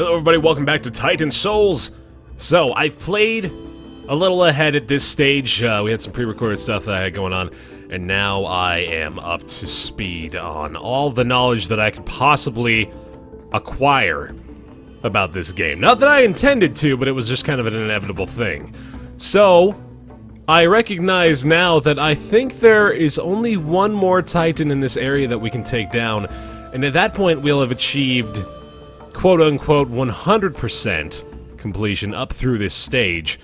Hello everybody, welcome back to Titan Souls. So, I've played a little ahead at this stage. We had some pre-recorded stuff that I had going on, and now I am up to speed on all the knowledge that I could possibly acquire about this game. Not that I intended to, but it was just kind of an inevitable thing. So, I recognize now that I think there is only one more Titan in this area that we can take down, and at that point we'll have achieved quote-unquote 100% completion up through this stage,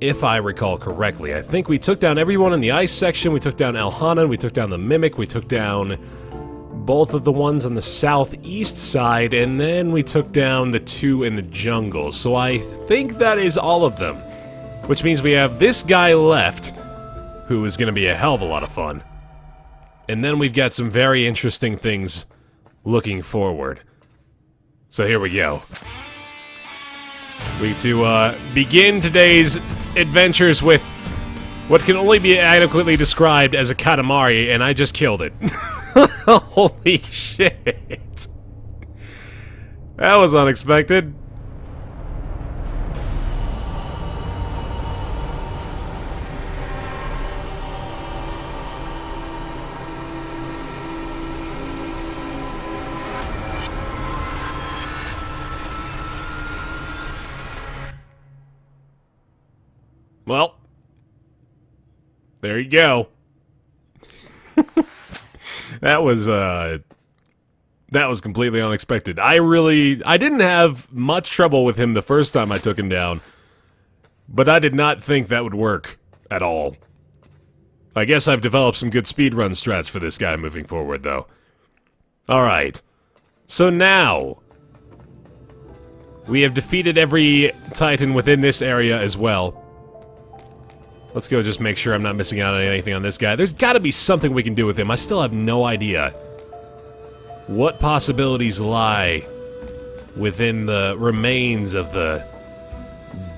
if I recall correctly. I think we took down everyone in the ice section, we took down Elhanan, we took down the Mimic, we took down both of the ones on the southeast side, and then we took down the two in the jungle. So I think that is all of them, which means we have this guy left, who is going to be a hell of a lot of fun. And then we've got some very interesting things looking forward. So here we go. We get to begin today's adventures with what can only be adequately described as a Katamari, and I just killed it. Holy shit. That was unexpected. Well, there you go. That was completely unexpected. I didn't have much trouble with him the first time I took him down, but I did not think that would work at all. I guess I've developed some good speedrun strats for this guy moving forward, though. Alright. So now, we have defeated every Titan within this area as well. Let's go just make sure I'm not missing out on anything on this guy. There's gotta be something we can do with him. I still have no idea what possibilities lie within the remains of the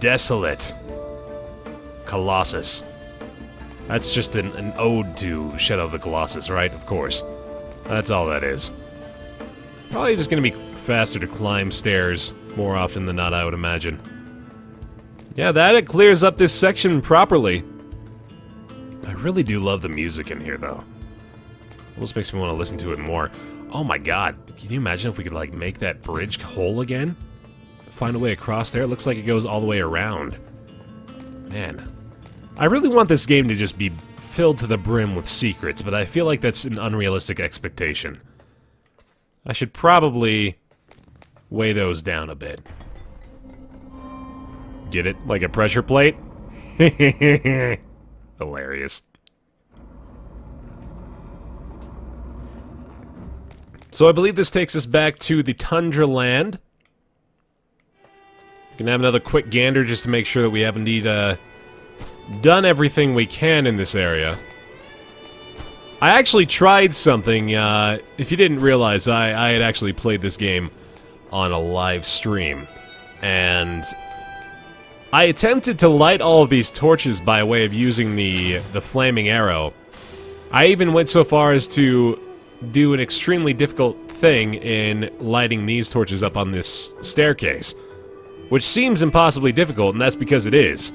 desolate Colossus. That's just an ode to Shadow of the Colossus, right? Of course. That's all that is. Probably just gonna be faster to climb stairs more often than not, I would imagine. Yeah, that it clears up this section properly. I really do love the music in here, though. It almost makes me want to listen to it more. Oh my god, can you imagine if we could, like, make that bridge whole again? Find a way across there? It looks like it goes all the way around. Man. I really want this game to just be filled to the brim with secrets, but I feel like that's an unrealistic expectation. I should probably weigh those down a bit. Get it? Like a pressure plate? Hilarious. So I believe this takes us back to the Tundra Land. Gonna have another quick gander just to make sure that we have indeed done everything we can in this area. I actually tried something, if you didn't realize, I had actually played this game on a live stream. And I attempted to light all of these torches by way of using the flaming arrow. I even went so far as to do an extremely difficult thing in lighting these torches up on this staircase, which seems impossibly difficult, and that's because it is.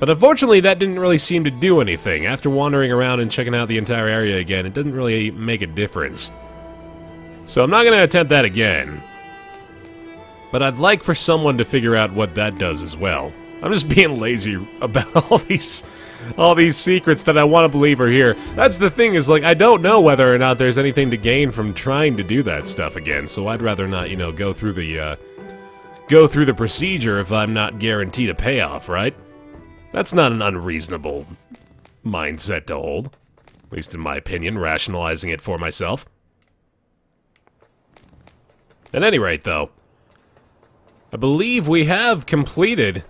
But unfortunately, that didn't really seem to do anything. After wandering around and checking out the entire area again, it doesn't really make a difference. So I'm not going to attempt that again. But I'd like for someone to figure out what that does as well. I'm just being lazy about all these secrets that I want to believe are here. That's the thing, is like, I don't know whether or not there's anything to gain from trying to do that stuff again, so I'd rather not, you know, go through the procedure if I'm not guaranteed a payoff, right? That's not an unreasonable mindset to hold. At least in my opinion, rationalizing it for myself. At any rate, though, I believe we have completed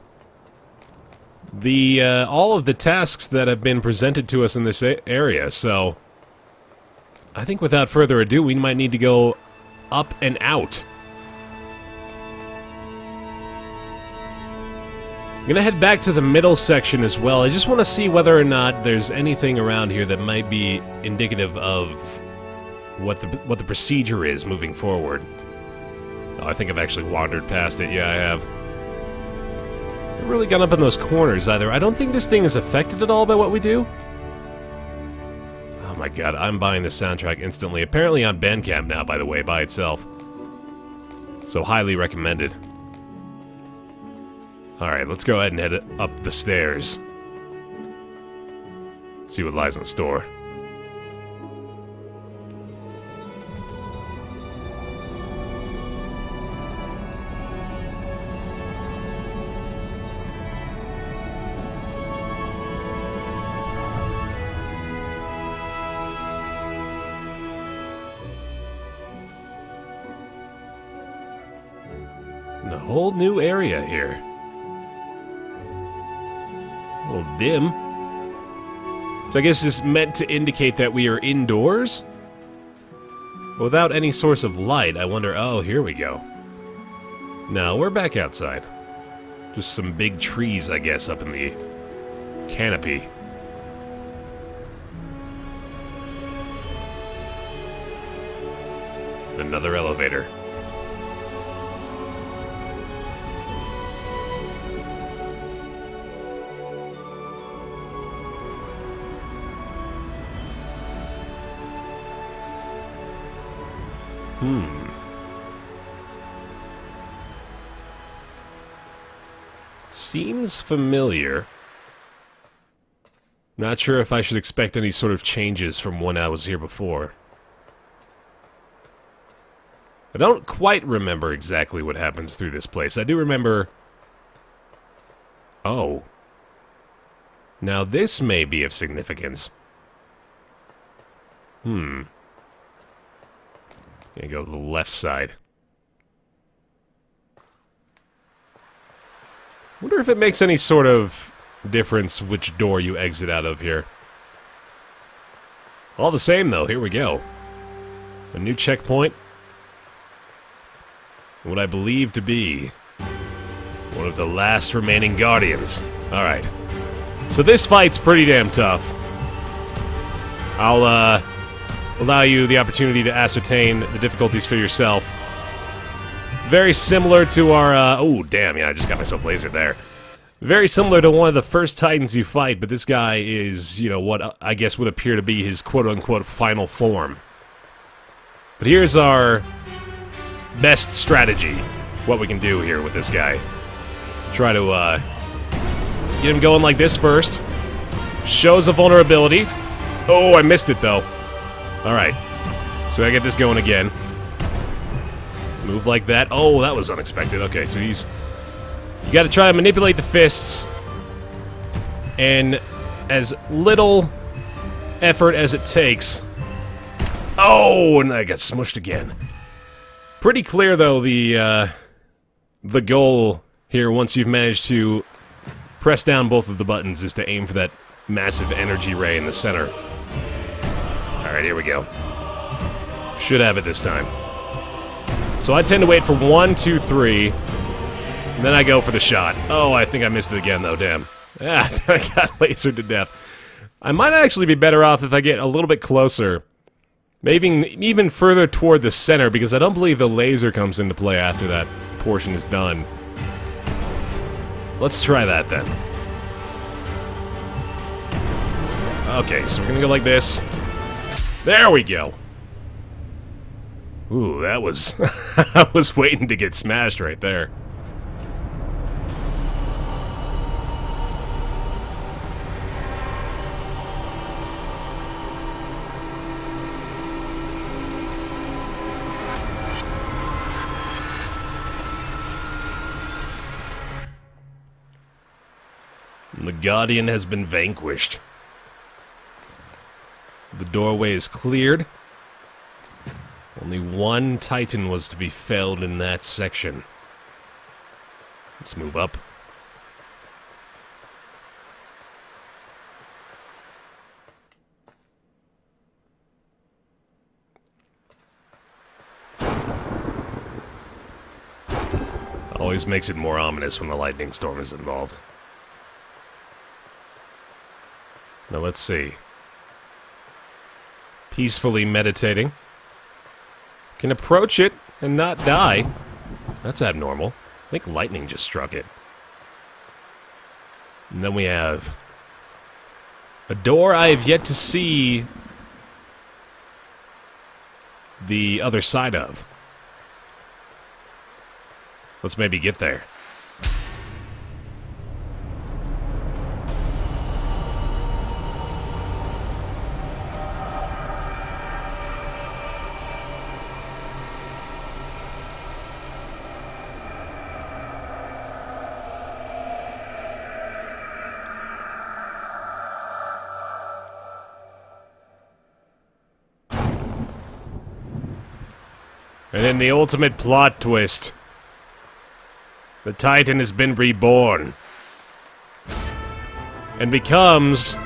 the all of the tasks that have been presented to us in this area, so I think without further ado, we might need to go up and out. I'm gonna head back to the middle section as well. I just want to see whether or not there's anything around here that might be indicative of what the procedure is moving forward. Oh, I think I've actually wandered past it. Yeah, I have. I've really gone up in those corners either. I don't think this thing is affected at all by what we do. Oh my god, I'm buying this soundtrack instantly. Apparently on Bandcamp now, by the way, by itself. So highly recommended. Alright, let's go ahead and head up the stairs. See what lies in store. And a whole new area here. A little dim. So I guess it's meant to indicate that we are indoors? Without any source of light, I wonder... Oh, here we go. No, we're back outside. Just some big trees, I guess, up in the canopy. Another elevator. Seems familiar. Not sure if I should expect any sort of changes from when I was here before. I don't quite remember exactly what happens through this place. I do remember... Oh. Now this may be of significance. Gonna go to the left side. Wonder if it makes any sort of difference which door you exit out of here. All the same, though, here we go. A new checkpoint. What I believe to be one of the last remaining guardians. Alright. So this fight's pretty damn tough. I'll, allow you the opportunity to ascertain the difficulties for yourself. Very similar to our, oh, damn, yeah, I just got myself lasered there. Very similar to one of the first Titans you fight, but this guy is, you know, what I guess would appear to be his quote-unquote final form. But here's our best strategy, what we can do here with this guy. Try to, get him going like this first. Shows a vulnerability. Oh, I missed it, though. Alright, so I get this going again. Move like that. Oh, that was unexpected. Okay, so he's... You gotta try to manipulate the fists. And as little effort as it takes... Oh, and I got smushed again. Pretty clear, though, the goal here, once you've managed to press down both of the buttons, is to aim for that massive energy ray in the center. Alright, here we go. Should have it this time. So I tend to wait for 1, 2, 3, and then I go for the shot. Oh, I think I missed it again, though, damn. Ah, I got lasered to death. I might actually be better off if I get a little bit closer. Maybe even further toward the center, because I don't believe the laser comes into play after that portion is done. Let's try that, then. Okay, so we're gonna go like this. There we go! Ooh, that was... I was waiting to get smashed right there. The Guardian has been vanquished. The doorway is cleared. Only one Titan was to be felled in that section. Let's move up. Always makes it more ominous when the lightning storm is involved. Now let's see. Peacefully meditating. Can approach it and not die. That's abnormal. I think lightning just struck it. And then we have a door I have yet to see the other side of. Let's maybe get there. And then the ultimate plot twist. The Titan has been reborn. And becomes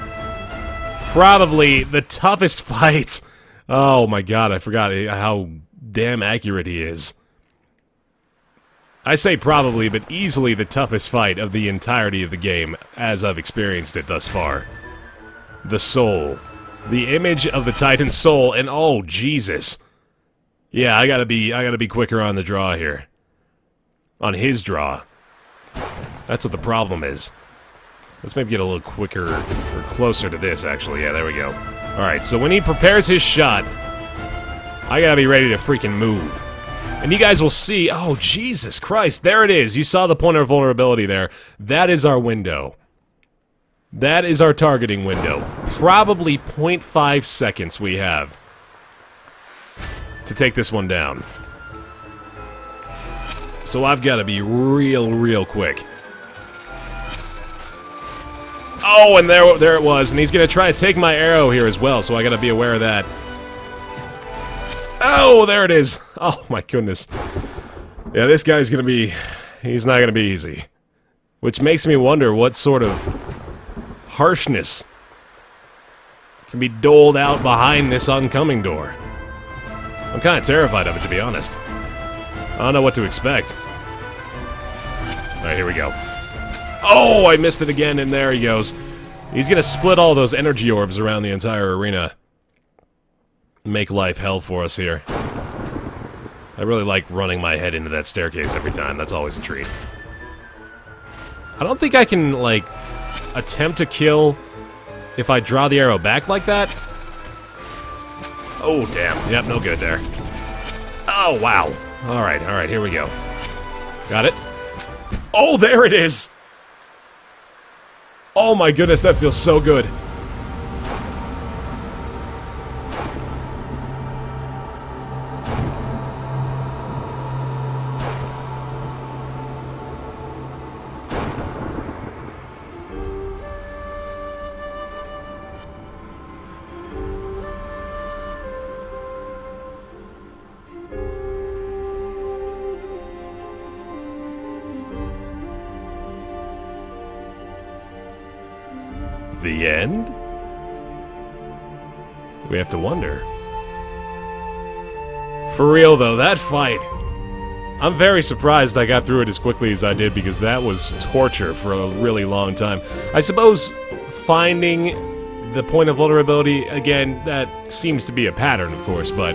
probably the toughest fight. Oh my god, I forgot how damn accurate he is. I say probably, but easily the toughest fight of the entirety of the game, as I've experienced it thus far. The soul. The image of the Titan's soul, and oh Jesus. Yeah, I gotta be quicker on the draw here. On his draw. That's what the problem is. Let's maybe get a little quicker, or closer to this, actually. Yeah, there we go. Alright, so when he prepares his shot, I gotta be ready to freaking move. And you guys will see, oh, Jesus Christ, there it is. You saw the point of vulnerability there. That is our window. That is our targeting window. Probably 0.5 seconds we have to take this one down. So I've got to be real quick. Oh, and there it was, and he's going to try to take my arrow here as well, so I got to be aware of that. Oh, there it is. Oh my goodness. Yeah, this guy's going to be, he's not going to be easy. Which makes me wonder what sort of harshness can be doled out behind this oncoming door. I'm kind of terrified of it, to be honest. I don't know what to expect. Alright, here we go. Oh, I missed it again, and there he goes. He's gonna split all those energy orbs around the entire arena. Make life hell for us here. I really like running my head into that staircase every time. That's always a treat. I don't think I can, like, attempt to kill if I draw the arrow back like that. Oh, damn. Yep, no good there. Oh, wow. Alright, here we go. Got it. Oh, there it is! Oh my goodness, that feels so good. The end? We have to wonder. For real though, that fight, I'm very surprised I got through it as quickly as I did, because that was torture for a really long time. I suppose finding the point of vulnerability, again, that seems to be a pattern, of course, but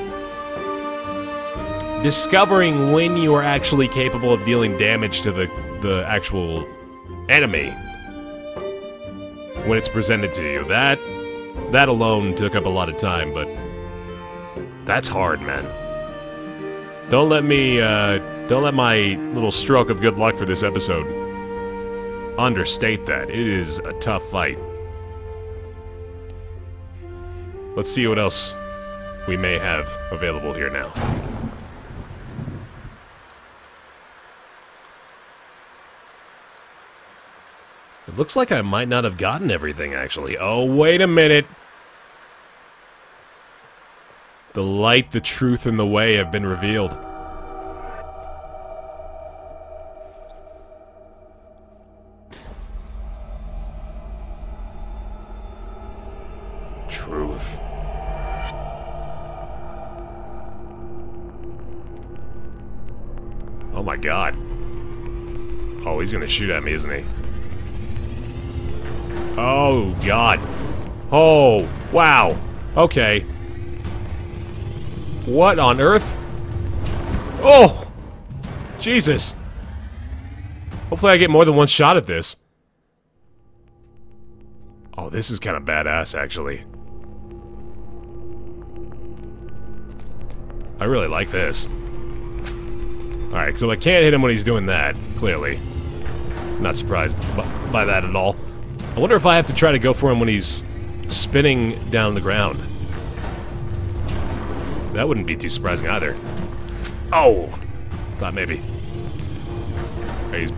discovering when you are actually capable of dealing damage to the actual enemy when it's presented to you. That alone took up a lot of time, but that's hard, man. Don't let my little stroke of good luck for this episode understate that. It is a tough fight. Let's see what else we may have available here now. It looks like I might not have gotten everything, actually. Oh, wait a minute! The light, the truth, and the way have been revealed. Truth. Oh my god. Oh, he's gonna shoot at me, isn't he? Oh, God. Oh, wow. Okay. What on earth? Oh! Jesus. Hopefully I get more than one shot at this. Oh, this is kind of badass, actually. I really like this. Alright, so I can't hit him when he's doing that, clearly. I'm not surprised by that at all. I wonder if I have to try to go for him when he's spinning down the ground. That wouldn't be too surprising either. Oh! Thought maybe. He's...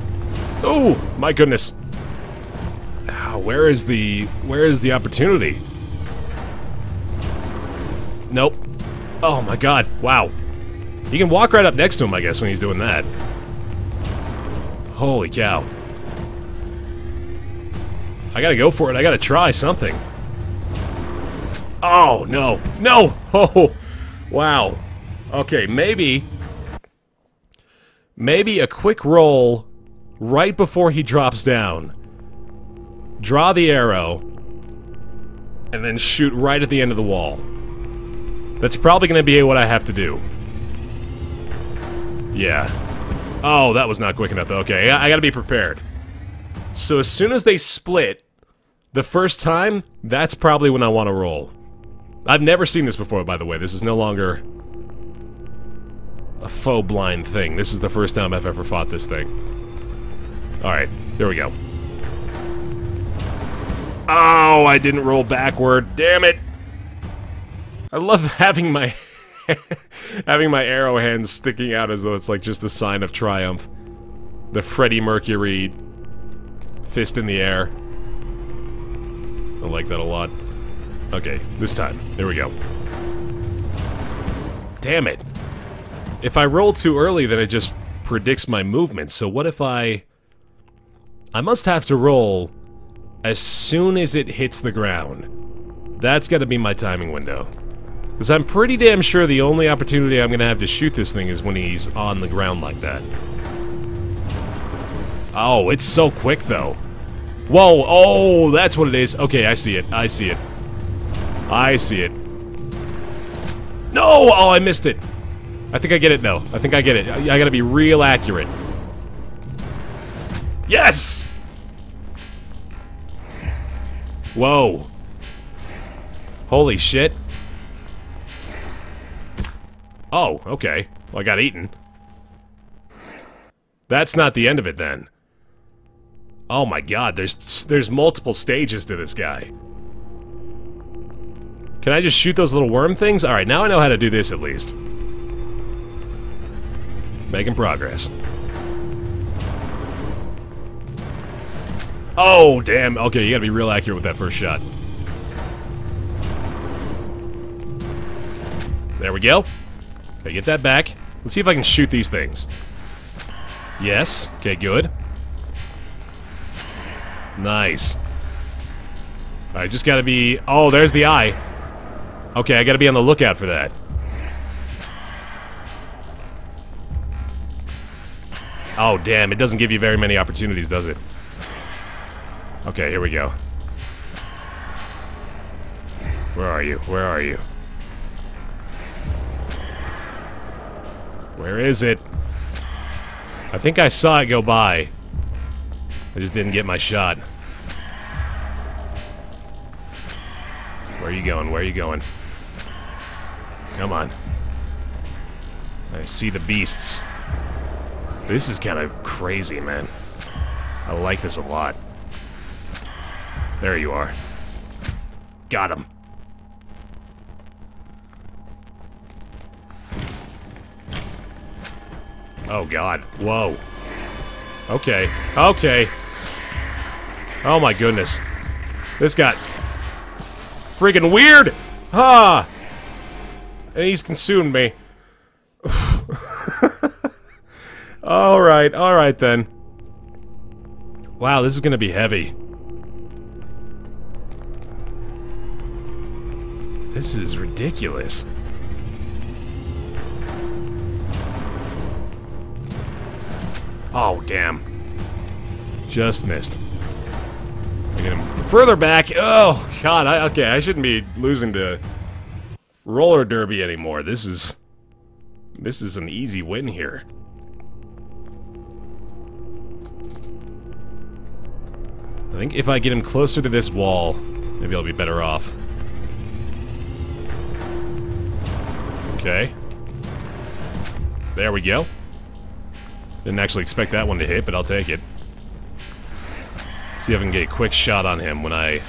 Oh! My goodness! Ow, where is the opportunity? Nope. Oh my god, wow. You can walk right up next to him, I guess, when he's doing that. Holy cow. I gotta go for it, I gotta try something. Oh, no. No! Oh! Wow. Okay, maybe a quick roll right before he drops down. Draw the arrow, and then shoot right at the end of the wall. That's probably gonna be what I have to do. Yeah. Oh, that was not quick enough, though. Okay, I gotta be prepared. So as soon as they split, the first time, that's probably when I want to roll. I've never seen this before, by the way. This is no longer a faux blind thing. This is the first time I've ever fought this thing. Alright, there we go. Oh, I didn't roll backward. Damn it! I love having my arrow hands sticking out as though it's like just a sign of triumph. The Freddie Mercury fist in the air. I like that a lot. Okay, this time. There we go. Damn it. If I roll too early, then it just predicts my movement, so what if I must have to roll as soon as it hits the ground. That's gotta be my timing window. Because I'm pretty damn sure the only opportunity I'm going to have to shoot this thing is when he's on the ground like that. Oh, it's so quick, though. Whoa, oh, that's what it is. Okay, I see it, I see it. I see it. No! Oh, I missed it. I think I get it, though. I think I get it. I gotta be real accurate. Yes! Whoa. Holy shit. Oh, okay. Well, I got eaten. That's not the end of it, then. Oh my god, there's multiple stages to this guy. Can I just shoot those little worm things? Alright, now I know how to do this, at least. Making progress. Oh, damn. Okay, you gotta be real accurate with that first shot. There we go. Okay, get that back. Let's see if I can shoot these things. Yes. Okay, good. Nice. Alright, just gotta be... Oh, there's the eye. Okay, I gotta be on the lookout for that. Oh, damn. It doesn't give you very many opportunities, does it? Okay, here we go. Where are you? Where are you? Where is it? I think I saw it go by. I just didn't get my shot. Where are you going? Where are you going? Come on. I see the beasts. This is kind of crazy, man. I like this a lot. There you are. Got him. Oh god. Whoa. Okay. Okay. Oh my goodness. This got freaking weird! Ah! And he's consumed me. Alright, alright then. Wow, this is gonna be heavy. This is ridiculous. Oh, damn. Just missed. I get him further back. Oh, god. Okay, I shouldn't be losing to roller derby anymore. This is an easy win here. I think if I get him closer to this wall, maybe I'll be better off. Okay. There we go. Didn't actually expect that one to hit, but I'll take it. See if I can get a quick shot on him when I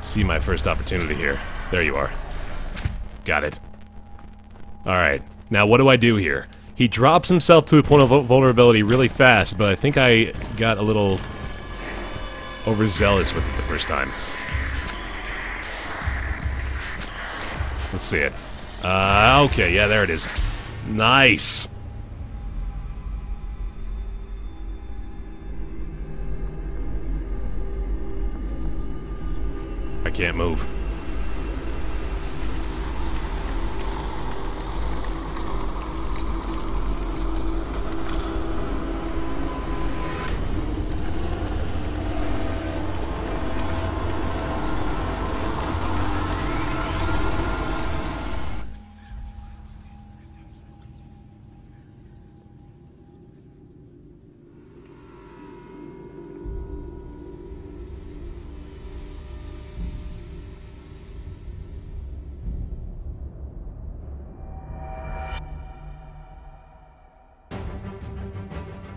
see my first opportunity here. There you are. Got it. Alright. Now what do I do here? He drops himself to a point of vulnerability really fast, but I think I got a little overzealous with it the first time. Let's see it. Okay, yeah, there it is. Nice! I can't move.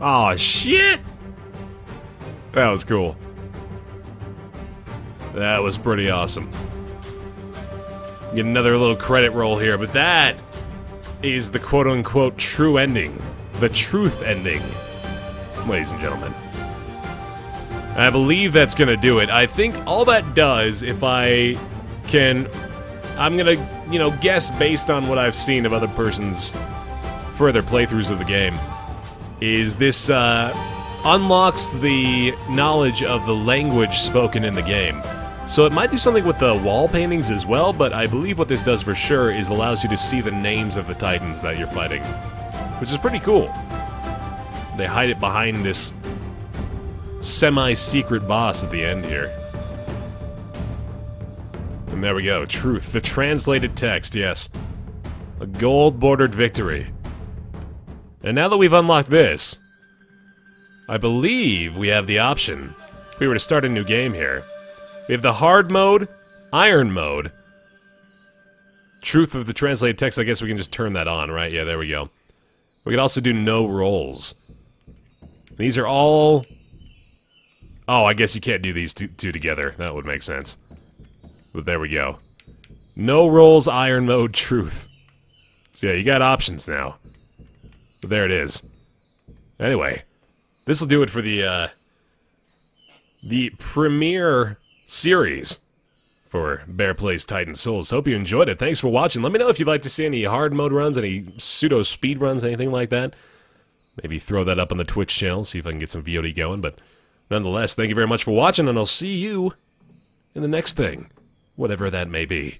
Aw, shit! That was cool. That was pretty awesome. Get another little credit roll here, but that is the quote-unquote true ending. The truth ending. Ladies and gentlemen. I believe that's gonna do it. I think all that does, if I can... I'm gonna, you know, guess based on what I've seen of other persons' further playthroughs of the game. Is this unlocks the knowledge of the language spoken in the game. So it might do something with the wall paintings as well, but I believe what this does for sure is allows you to see the names of the Titans that you're fighting, which is pretty cool. They hide it behind this semi-secret boss at the end here. And there we go, truth, the translated text, yes. A gold-bordered victory. And now that we've unlocked this, I believe we have the option, if we were to start a new game here, we have the hard mode, iron mode, truth of the translated text, I guess we can just turn that on, right? Yeah, there we go. We could also do no rolls. These are all... Oh, I guess you can't do these two together, that would make sense. But there we go. No rolls, iron mode, truth. So yeah, you got options now. There it is. Anyway, this will do it for the premiere series for Baer Plays Titan Souls. Hope you enjoyed it. Thanks for watching. Let me know if you'd like to see any hard mode runs, any pseudo speed runs, anything like that. Maybe throw that up on the Twitch channel, see if I can get some VOD going. But nonetheless, thank you very much for watching, and I'll see you in the next thing, whatever that may be.